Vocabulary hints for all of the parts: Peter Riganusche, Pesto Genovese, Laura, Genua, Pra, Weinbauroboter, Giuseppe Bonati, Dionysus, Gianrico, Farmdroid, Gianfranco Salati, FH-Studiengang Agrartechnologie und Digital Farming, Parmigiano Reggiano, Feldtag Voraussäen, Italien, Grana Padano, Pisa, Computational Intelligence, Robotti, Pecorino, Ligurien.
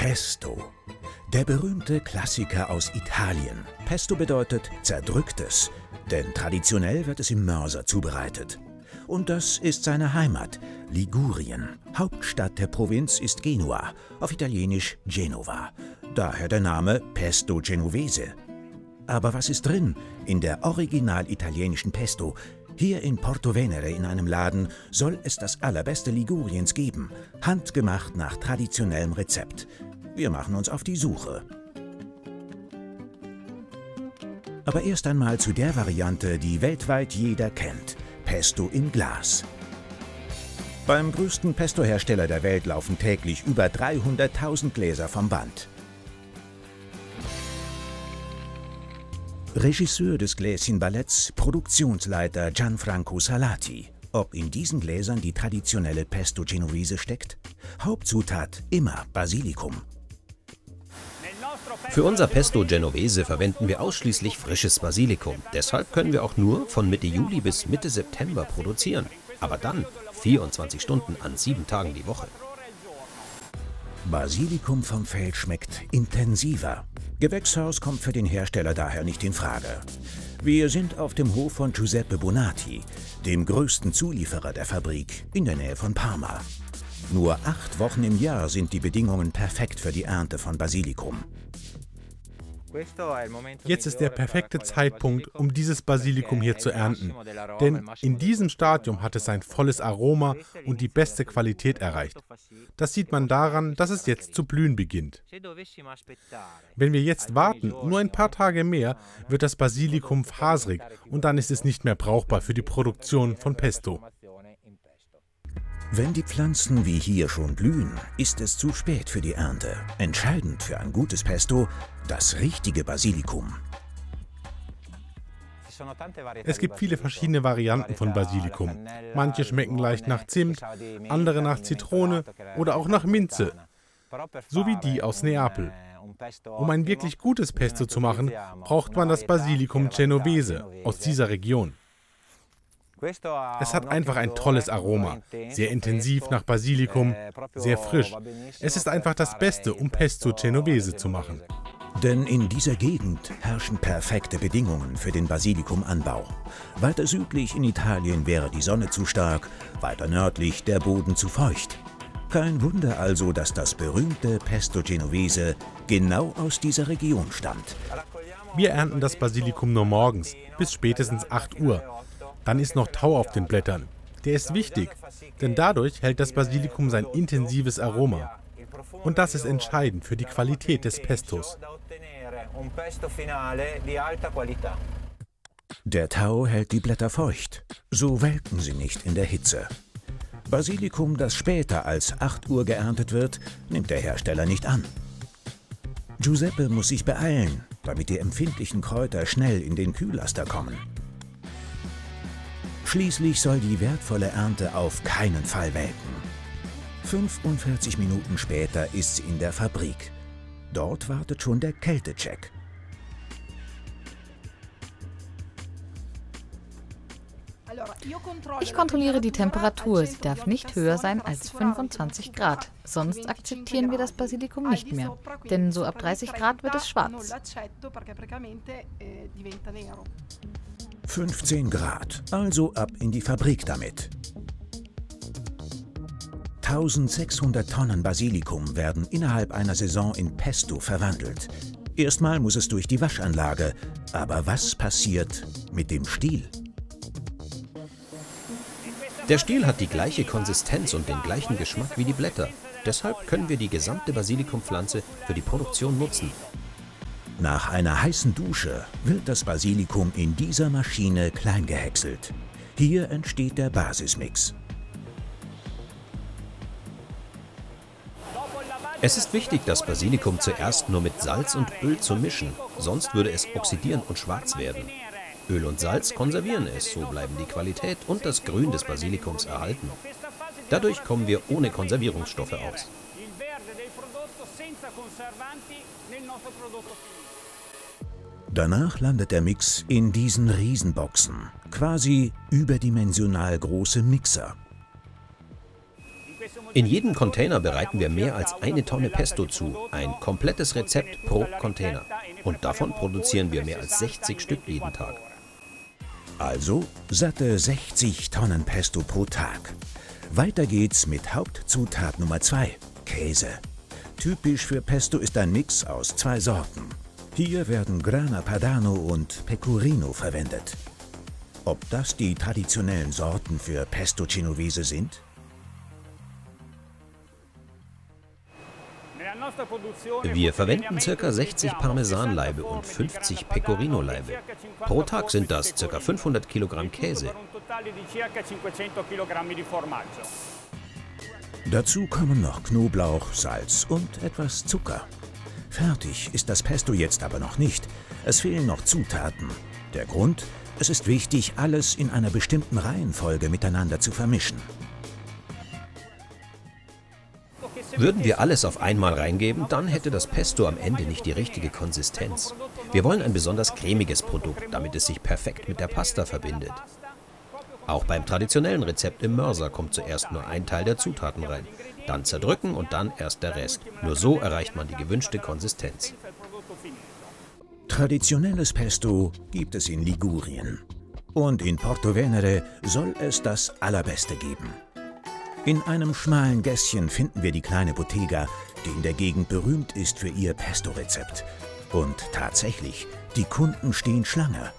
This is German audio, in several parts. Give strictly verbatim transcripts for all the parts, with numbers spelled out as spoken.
Pesto. Der berühmte Klassiker aus Italien. Pesto bedeutet Zerdrücktes, denn traditionell wird es im Mörser zubereitet. Und das ist seine Heimat, Ligurien. Hauptstadt der Provinz ist Genua, auf Italienisch Genova. Daher der Name Pesto Genovese. Aber was ist drin in der original italienischen Pesto? Hier in Porto Venere in einem Laden soll es das allerbeste Liguriens geben, handgemacht nach traditionellem Rezept. Wir machen uns auf die Suche. Aber erst einmal zu der Variante, die weltweit jeder kennt: Pesto im Glas. Beim größten Pesto-Hersteller der Welt laufen täglich über dreihunderttausend Gläser vom Band. Regisseur des Gläschenballetts, Produktionsleiter Gianfranco Salati. Ob in diesen Gläsern die traditionelle Pesto Genovese steckt? Hauptzutat immer Basilikum. Für unser Pesto Genovese verwenden wir ausschließlich frisches Basilikum. Deshalb können wir auch nur von Mitte Juli bis Mitte September produzieren. Aber dann vierundzwanzig Stunden an sieben Tagen die Woche. Basilikum vom Feld schmeckt intensiver. Gewächshaus kommt für den Hersteller daher nicht in Frage. Wir sind auf dem Hof von Giuseppe Bonati, dem größten Zulieferer der Fabrik, in der Nähe von Parma. Nur acht Wochen im Jahr sind die Bedingungen perfekt für die Ernte von Basilikum. Jetzt ist der perfekte Zeitpunkt, um dieses Basilikum hier zu ernten. Denn in diesem Stadium hat es sein volles Aroma und die beste Qualität erreicht. Das sieht man daran, dass es jetzt zu blühen beginnt. Wenn wir jetzt warten, nur ein paar Tage mehr, wird das Basilikum fasrig und dann ist es nicht mehr brauchbar für die Produktion von Pesto. Wenn die Pflanzen wie hier schon blühen, ist es zu spät für die Ernte. Entscheidend für ein gutes Pesto: das richtige Basilikum. Es gibt viele verschiedene Varianten von Basilikum. Manche schmecken leicht nach Zimt, andere nach Zitrone oder auch nach Minze, so wie die aus Neapel. Um ein wirklich gutes Pesto zu machen, braucht man das Basilikum Genovese aus dieser Region. Es hat einfach ein tolles Aroma, sehr intensiv nach Basilikum, sehr frisch. Es ist einfach das Beste, um Pesto Genovese zu machen. Denn in dieser Gegend herrschen perfekte Bedingungen für den Basilikumanbau. Weiter südlich in Italien wäre die Sonne zu stark, weiter nördlich der Boden zu feucht. Kein Wunder also, dass das berühmte Pesto Genovese genau aus dieser Region stammt. Wir ernten das Basilikum nur morgens, bis spätestens acht Uhr. Dann ist noch Tau auf den Blättern. Der ist wichtig, denn dadurch hält das Basilikum sein intensives Aroma. Und das ist entscheidend für die Qualität des Pestos. Der Tau hält die Blätter feucht. So welken sie nicht in der Hitze. Basilikum, das später als acht Uhr geerntet wird, nimmt der Hersteller nicht an. Giuseppe muss sich beeilen, damit die empfindlichen Kräuter schnell in den Kühllaster kommen. Schließlich soll die wertvolle Ernte auf keinen Fall welken. fünfundvierzig Minuten später ist sie in der Fabrik. Dort wartet schon der Kältecheck. Ich kontrolliere die Temperatur. Sie darf nicht höher sein als fünfundzwanzig Grad. Sonst akzeptieren wir das Basilikum nicht mehr. Denn so ab dreißig Grad wird es schwarz. fünfzehn Grad, also ab in die Fabrik damit. eintausendsechshundert Tonnen Basilikum werden innerhalb einer Saison in Pesto verwandelt. Erstmal muss es durch die Waschanlage. Aber was passiert mit dem Stiel? Der Stiel hat die gleiche Konsistenz und den gleichen Geschmack wie die Blätter. Deshalb können wir die gesamte Basilikumpflanze für die Produktion nutzen. Nach einer heißen Dusche wird das Basilikum in dieser Maschine klein gehäckselt. Hier entsteht der Basismix. Es ist wichtig, das Basilikum zuerst nur mit Salz und Öl zu mischen, sonst würde es oxidieren und schwarz werden. Öl und Salz konservieren es, so bleiben die Qualität und das Grün des Basilikums erhalten. Dadurch kommen wir ohne Konservierungsstoffe aus. Danach landet der Mix in diesen Riesenboxen, quasi überdimensional große Mixer. In jedem Container bereiten wir mehr als eine Tonne Pesto zu, ein komplettes Rezept pro Container. Und davon produzieren wir mehr als sechzig Stück jeden Tag. Also satte sechzig Tonnen Pesto pro Tag. Weiter geht's mit Hauptzutat Nummer zwei, Käse. Typisch für Pesto ist ein Mix aus zwei Sorten. Hier werden Grana Padano und Pecorino verwendet. Ob das die traditionellen Sorten für Pesto Genovese sind? Wir verwenden ca. sechzig Parmesanlaibe und fünfzig Pecorino-Laibe. Pro Tag sind das ca. fünfhundert Kilogramm Käse. Dazu kommen noch Knoblauch, Salz und etwas Zucker. Fertig ist das Pesto jetzt aber noch nicht. Es fehlen noch Zutaten. Der Grund? Es ist wichtig, alles in einer bestimmten Reihenfolge miteinander zu vermischen. Würden wir alles auf einmal reingeben, dann hätte das Pesto am Ende nicht die richtige Konsistenz. Wir wollen ein besonders cremiges Produkt, damit es sich perfekt mit der Pasta verbindet. Auch beim traditionellen Rezept im Mörser kommt zuerst nur ein Teil der Zutaten rein, dann zerdrücken und dann erst der Rest. Nur so erreicht man die gewünschte Konsistenz. Traditionelles Pesto gibt es in Ligurien. Und in Porto Venere soll es das Allerbeste geben. In einem schmalen Gässchen finden wir die kleine Bottega, die in der Gegend berühmt ist für ihr Pesto-Rezept. Und tatsächlich, die Kunden stehen Schlange.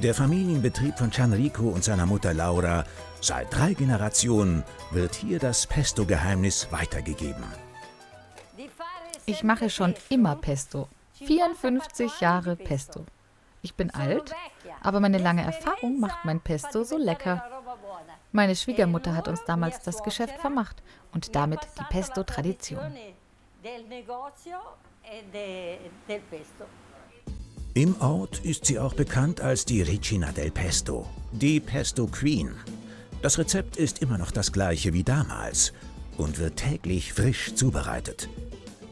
Der Familienbetrieb von Gianrico und seiner Mutter Laura, seit drei Generationen, wird hier das Pesto-Geheimnis weitergegeben. Ich mache schon immer Pesto. vierundfünfzig Jahre Pesto. Ich bin alt, aber meine lange Erfahrung macht mein Pesto so lecker. Meine Schwiegermutter hat uns damals das Geschäft vermacht und damit die Pesto-Tradition. Im Ort ist sie auch bekannt als die Regina del Pesto, die Pesto Queen. Das Rezept ist immer noch das gleiche wie damals und wird täglich frisch zubereitet.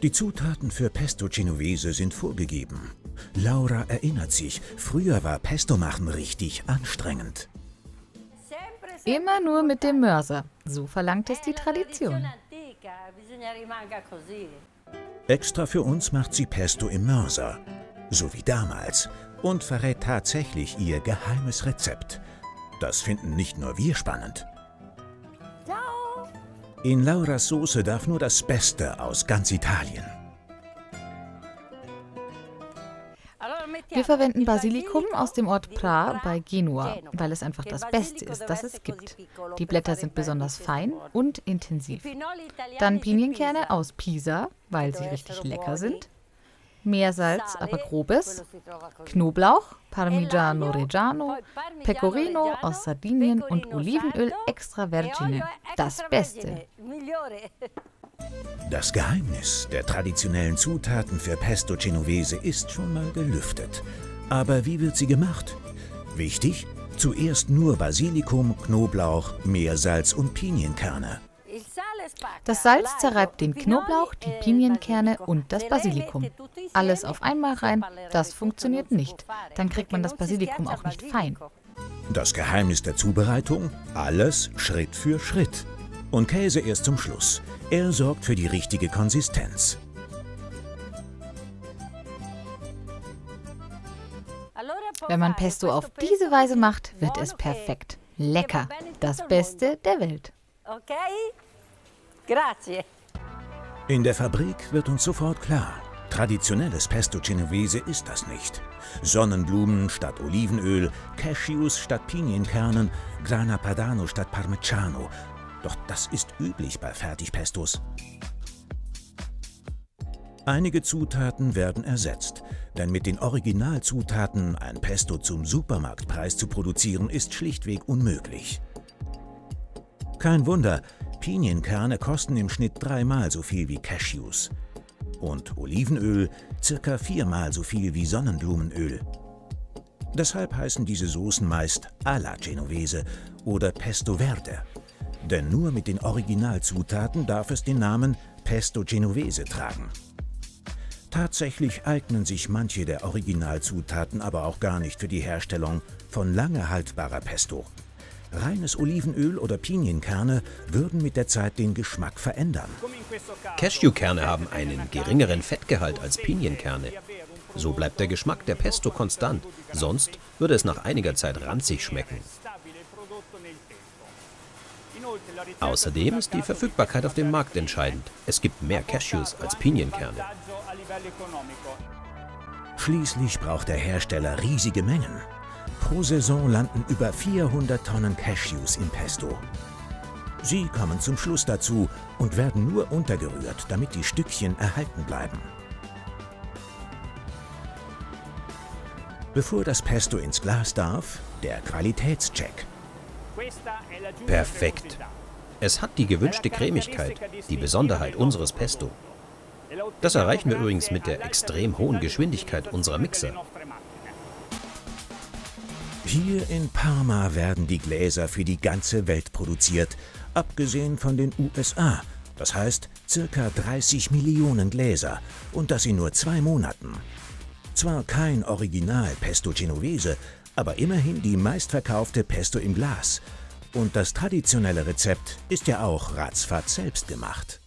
Die Zutaten für Pesto Genovese sind vorgegeben. Laura erinnert sich, früher war Pesto machen richtig anstrengend. Immer nur mit dem Mörser. So verlangt es die Tradition. Extra für uns macht sie Pesto im Mörser. So wie damals. Und verrät tatsächlich ihr geheimes Rezept. Das finden nicht nur wir spannend. In Lauras Soße darf nur das Beste aus ganz Italien. Wir verwenden Basilikum aus dem Ort Pra bei Genua, weil es einfach das Beste ist, das es gibt. Die Blätter sind besonders fein und intensiv. Dann Pinienkerne aus Pisa, weil sie richtig lecker sind. Meersalz, aber grobes. Knoblauch, Parmigiano Reggiano, Pecorino aus Sardinien und Olivenöl extra vergine. Das Beste. Das Geheimnis der traditionellen Zutaten für Pesto Genovese ist schon mal gelüftet. Aber wie wird sie gemacht? Wichtig, zuerst nur Basilikum, Knoblauch, Meersalz und Pinienkerne. Das Salz zerreibt den Knoblauch, die Pinienkerne und das Basilikum. Alles auf einmal rein, das funktioniert nicht. Dann kriegt man das Basilikum auch nicht fein. Das Geheimnis der Zubereitung? Alles Schritt für Schritt. Und Käse erst zum Schluss. Er sorgt für die richtige Konsistenz. Wenn man Pesto auf diese Weise macht, wird es perfekt. Lecker. Das Beste der Welt. Okay? Grazie. In der Fabrik wird uns sofort klar, traditionelles Pesto Genovese ist das nicht. Sonnenblumen statt Olivenöl, Cashews statt Pinienkernen, Grana Padano statt Parmigiano. Doch das ist üblich bei Fertigpestos. Einige Zutaten werden ersetzt, denn mit den Originalzutaten ein Pesto zum Supermarktpreis zu produzieren, ist schlichtweg unmöglich. Kein Wunder, Pinienkerne kosten im Schnitt dreimal so viel wie Cashews. Und Olivenöl circa viermal so viel wie Sonnenblumenöl. Deshalb heißen diese Soßen meist alla Genovese oder Pesto Verde. Denn nur mit den Originalzutaten darf es den Namen Pesto Genovese tragen. Tatsächlich eignen sich manche der Originalzutaten aber auch gar nicht für die Herstellung von lange haltbarer Pesto. Reines Olivenöl oder Pinienkerne würden mit der Zeit den Geschmack verändern. Cashewkerne haben einen geringeren Fettgehalt als Pinienkerne. So bleibt der Geschmack der Pesto konstant, sonst würde es nach einiger Zeit ranzig schmecken. Außerdem ist die Verfügbarkeit auf dem Markt entscheidend. Es gibt mehr Cashews als Pinienkerne. Schließlich braucht der Hersteller riesige Mengen. Pro Saison landen über vierhundert Tonnen Cashews im Pesto. Sie kommen zum Schluss dazu und werden nur untergerührt, damit die Stückchen erhalten bleiben. Bevor das Pesto ins Glas darf, der Qualitätscheck. Perfekt. Es hat die gewünschte Cremigkeit, die Besonderheit unseres Pesto. Das erreichen wir übrigens mit der extrem hohen Geschwindigkeit unserer Mixer. Hier in Parma werden die Gläser für die ganze Welt produziert, abgesehen von den U S A. Das heißt, circa dreißig Millionen Gläser und das in nur zwei Monaten. Zwar kein Original Pesto Genovese, aber immerhin die meistverkaufte Pesto im Glas. Und das traditionelle Rezept ist ja auch ratzfatz selbst gemacht.